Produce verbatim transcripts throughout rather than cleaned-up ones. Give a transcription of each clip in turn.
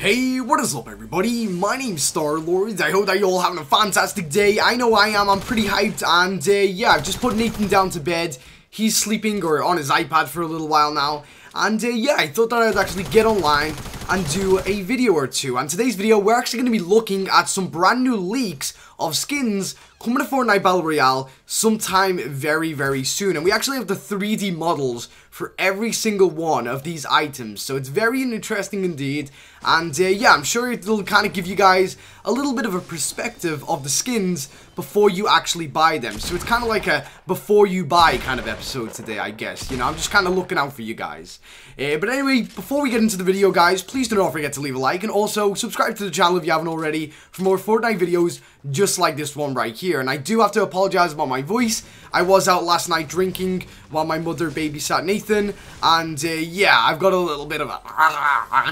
Hey, what is up everybody? My name's Starlord. I hope that you all having a fantastic day. I know I am, I'm pretty hyped, and uh, yeah, I've just put Nathan down to bed. He's sleeping, or on his iPad for a little while now, and uh, yeah, I thought that I'd actually get online and do a video or two. And today's video, we're actually going to be looking at some brand new leaks of skins coming to Fortnite Battle Royale sometime very, very soon. And we actually have the three D models for every single one of these items, so it's very interesting indeed. And uh, yeah, I'm sure it'll kind of give you guys a little bit of a perspective of the skins before you actually buy them. So it's kind of like a before you buy kind of episode today, I guess. You know, I'm just kind of looking out for you guys. Uh, but anyway, before we get into the video, guys, please do not forget to leave a like, and also subscribe to the channel if you haven't already for more Fortnite videos just like this one right here. And I do have to apologize about my voice. I was out last night drinking while my mother babysat Nathan, and uh, yeah, I've got a little bit of a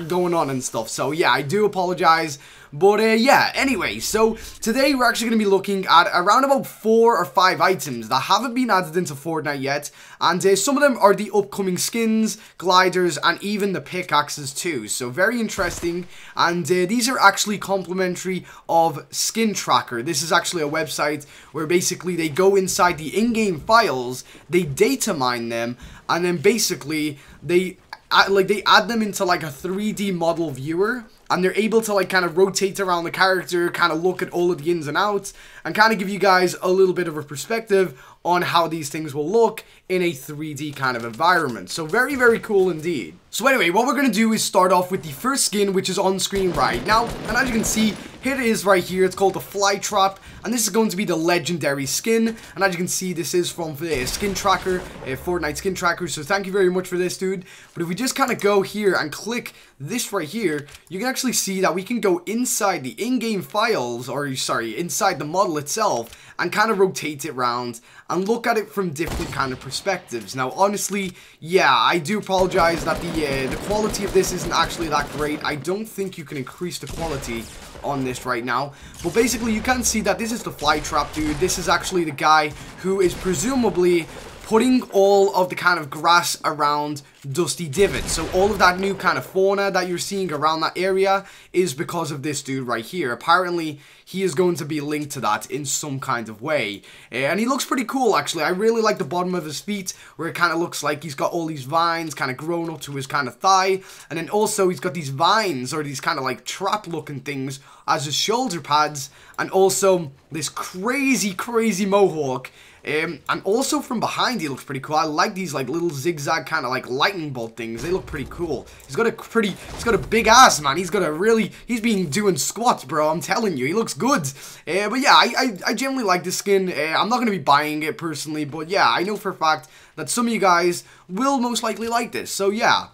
going on and stuff, so yeah, I do apologize. But uh, yeah, anyway, so today we're actually going to be looking at around about four or five items that haven't been added into Fortnite yet, and uh, some of them are the upcoming skins, gliders, and even the pickaxes too, so very interesting. And uh, these are actually complimentary of Skin Tracker. This is actually a website where basically they go inside the in-game files, they data mine them, and then basically they add, like they add them into like a three D model viewer. And they're able to like kind of rotate around the character, kind of look at all of the ins and outs, and kind of give you guys a little bit of a perspective on how these things will look in a three D kind of environment. So very, very cool indeed. So anyway, what we're going to do is start off with the first skin, which is on screen right now. And as you can see, here it is right here. It's called the Fly Trap, and this is going to be the legendary skin. And as you can see, this is from the uh, Skin Tracker, uh, Fortnite Skin Tracker. So thank you very much for this, dude. But if we just kind of go here and click this right here, you can actually see that we can go inside the in-game files, or sorry, inside the model itself, and kind of rotate it around and look at it from different kind of perspectives. Now, honestly, yeah, I do apologize that the uh, the quality of this isn't actually that great. I don't think you can increase the quality on this right now, but basically you can see that this is the Fly Trap, dude. This is actually the guy who is presumably putting all of the kind of grass around Dusty Divot. So all of that new kind of fauna that you're seeing around that area is because of this dude right here. Apparently, he is going to be linked to that in some kind of way. And he looks pretty cool, actually. I really like the bottom of his feet, where it kind of looks like he's got all these vines kind of grown up to his kind of thigh. And then also, he's got these vines, or these kind of like trap-looking things, as his shoulder pads. And also, this crazy, crazy mohawk. Um, and also from behind he looks pretty cool. I like these like little zigzag kind of like lightning bolt things. They look pretty cool. He's got a pretty, he's got a big ass, man. He's got a really, he's been doing squats, bro. I'm telling you, he looks good. Uh, but yeah, I, I, I generally like this skin. Uh, I'm not going to be buying it personally, but yeah, I know for a fact that some of you guys will most likely like this. So yeah.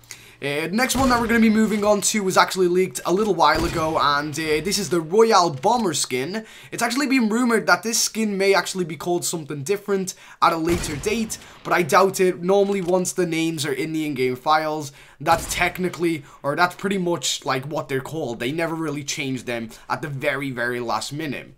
Uh, next one that we're going to be moving on to was actually leaked a little while ago, and uh, this is the Royal Bomber skin. It's actually been rumored that this skin may actually be called something different at a later date, but I doubt it. Normally, once the names are in the in-game files, that's technically, or that's pretty much like what they're called. They never really change them at the very, very last minute.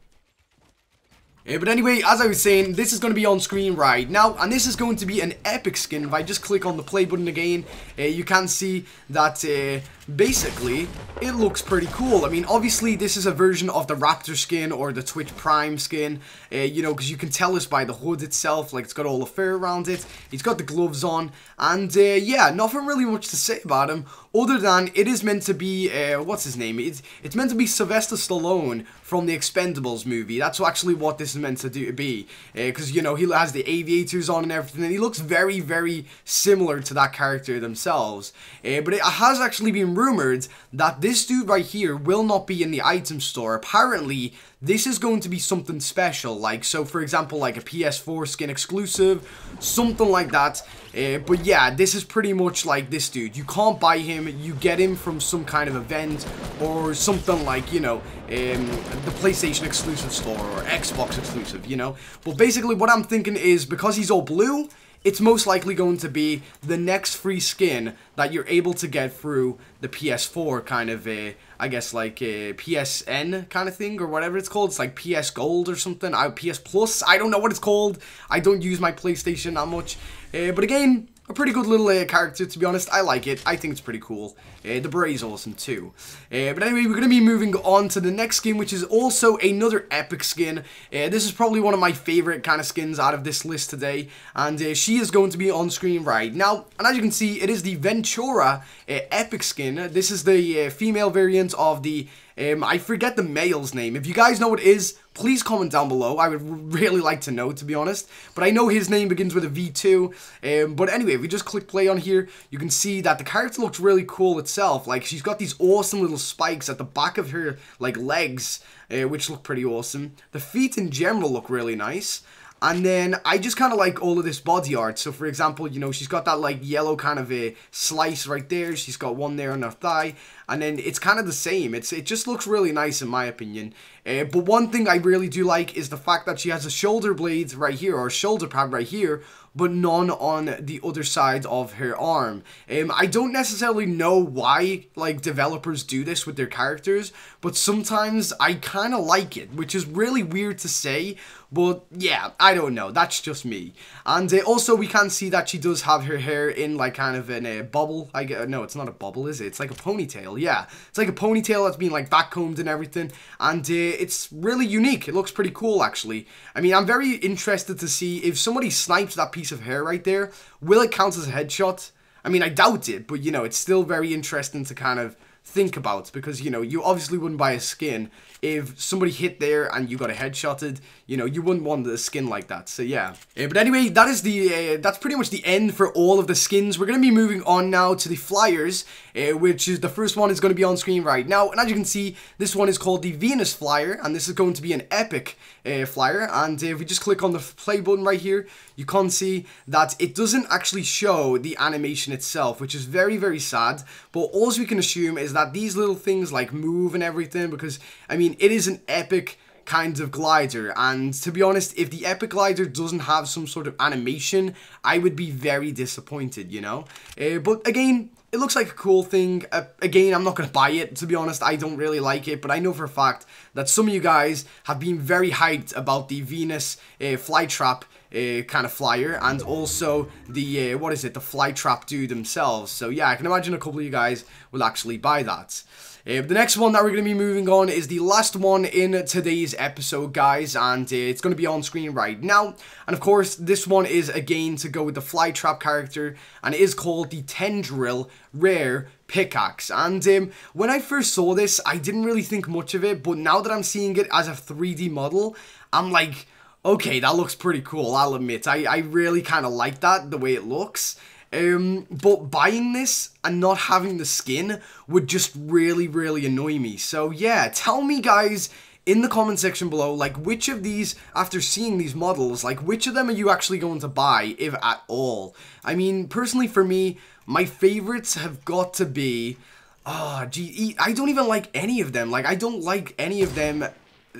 Yeah, but anyway, as I was saying, this is going to be on screen right now, and this is going to be an epic skin. If I just click on the play button again, uh, you can see that uh, basically it looks pretty cool. I mean, obviously this is a version of the Raptor skin or the Twitch Prime skin, uh, you know, because you can tell this by the hood itself. Like, it's got all the fur around it, he's got the gloves on, and uh, yeah, nothing really much to say about him, other than it is meant to be, uh, what's his name? It's, it's meant to be Sylvester Stallone from the Expendables movie. That's actually what this is meant to do, be. Because, uh, you know, he has the aviators on and everything, and he looks very, very similar to that character themselves. Uh, but it has actually been rumored that this dude right here will not be in the item store. Apparently, this is going to be something special. Like, so for example, like a P S four skin exclusive, something like that. Uh, but yeah, this is pretty much like this dude. You can't buy him, you get him from some kind of event or something like, you know, um, the PlayStation exclusive store or Xbox exclusive, you know. But basically what I'm thinking is, because he's all blue, it's most likely going to be the next free skin that you're able to get through the P S four kind of, uh, I guess, like a P S N kind of thing, or whatever it's called. It's like P S Gold or something, I, P S Plus, I don't know what it's called. I don't use my PlayStation that much. Uh, but again, a pretty good little uh, character, to be honest. I like it. I think it's pretty cool. Uh, the brave's awesome too. Uh, but anyway, we're going to be moving on to the next skin, which is also another epic skin. Uh, this is probably one of my favorite kind of skins out of this list today. And uh, she is going to be on screen right now. And as you can see, it is the Ventura uh, epic skin. This is the uh, female variant of the... Um, I forget the male's name. If you guys know what it is, please comment down below. I would really like to know, to be honest. But I know his name begins with a V two. Um, but anyway, if we just click play on here, you can see that the character looks really cool itself. Like, she's got these awesome little spikes at the back of her, like, legs, uh, which look pretty awesome. The feet in general look really nice. And then I just kind of like all of this body art. So, for example, you know, she's got that like yellow kind of a slice right there. She's got one there on her thigh. And then it's kind of the same. It's It just looks really nice in my opinion. Uh, but one thing I really do like is the fact that she has a shoulder blade right here, or a shoulder pad right here, but none on the other side of her arm. Um, I don't necessarily know why, like, developers do this with their characters, but sometimes I kind of like it, which is really weird to say, but yeah, I don't know, that's just me. And uh, also, we can see that she does have her hair in, like, kind of in a bubble. I get, no, it's not a bubble, is it? It's like a ponytail, yeah. It's like a ponytail that's been, like, backcombed and everything, and uh, it's really unique. It looks pretty cool, actually. I mean, I'm very interested to see if somebody snipes that piece of hair right there, will it count as a headshot? I mean, I doubt it, but you know, it's still very interesting to kind of think about, because you know, you obviously wouldn't buy a skin if somebody hit there and you got a headshotted. You know, you wouldn't want a skin like that, so yeah. Uh, but anyway, that is the uh, that's pretty much the end for all of the skins. We're gonna be moving on now to the flyers, uh, which is the first one is gonna be on screen right now. And as you can see, this one is called the Venus flyer, and this is going to be an epic uh, flyer. And uh, if we just click on the play button right here, you can see that it doesn't actually show the animation itself, which is very very sad. But all we can assume is that these little things like move and everything, because I mean, it is an epic kind of glider, and to be honest, if the epic glider doesn't have some sort of animation, I would be very disappointed, you know. Uh, but again, it looks like a cool thing. Uh, again, I'm not gonna buy it, to be honest. I don't really like it, but I know for a fact that some of you guys have been very hyped about the Venus uh, Fly Trap Uh, kind of flyer, and also the uh, what is it, the Fly Trap dude themselves. So yeah, I can imagine a couple of you guys will actually buy that. Uh, the next one that we're going to be moving on is the last one in today's episode, guys, and uh, it's going to be on screen right now. And of course, this one is again to go with the Fly Trap character, and it is called the Tendril Rare Pickaxe. And um, when I first saw this, I didn't really think much of it, but now that I'm seeing it as a three D model, I'm like, okay, that looks pretty cool, I'll admit. I, I really kind of like that, the way it looks. Um, but buying this and not having the skin would just really, really annoy me. So yeah, tell me guys in the comment section below, like, which of these, after seeing these models, like, which of them are you actually going to buy, if at all? I mean, personally for me, my favorites have got to be... Oh, gee, I don't even like any of them. Like, I don't like any of them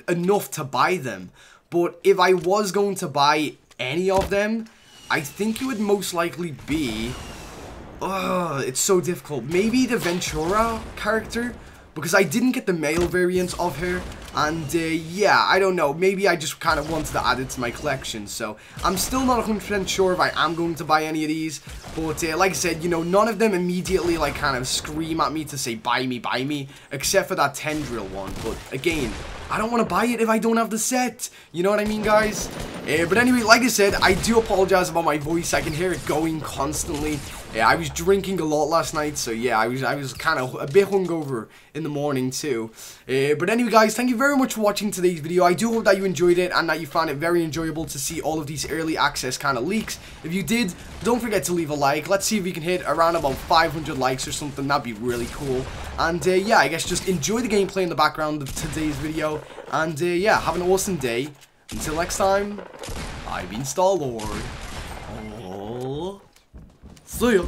enough to buy them. But if I was going to buy any of them, I think it would most likely be... Ugh, it's so difficult. Maybe the Ventura character, because I didn't get the male variant of her. And uh, yeah, I don't know. Maybe I just kind of wanted to add it to my collection. So I'm still not one hundred percent sure if I am going to buy any of these. But uh, like I said, you know, none of them immediately like kind of scream at me to say, buy me, buy me. Except for that Tendril one. But again... I don't want to buy it if I don't have the set. You know what I mean, guys? Uh, but anyway, like I said, I do apologize about my voice. I can hear it going constantly. Uh, I was drinking a lot last night, so yeah, I was I was kind of a bit hungover in the morning too. Uh, but anyway, guys, thank you very much for watching today's video. I do hope that you enjoyed it and that you found it very enjoyable to see all of these early access kind of leaks. If you did, don't forget to leave a like. Let's see if we can hit around about five hundred likes or something. That'd be really cool. And uh, yeah, I guess just enjoy the gameplay in the background of today's video. And uh, yeah, have an awesome day. Until next time, I've been Starlord. Oh, see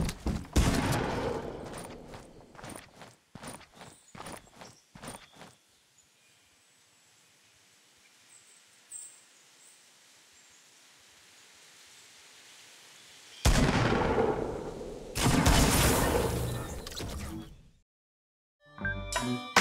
ya.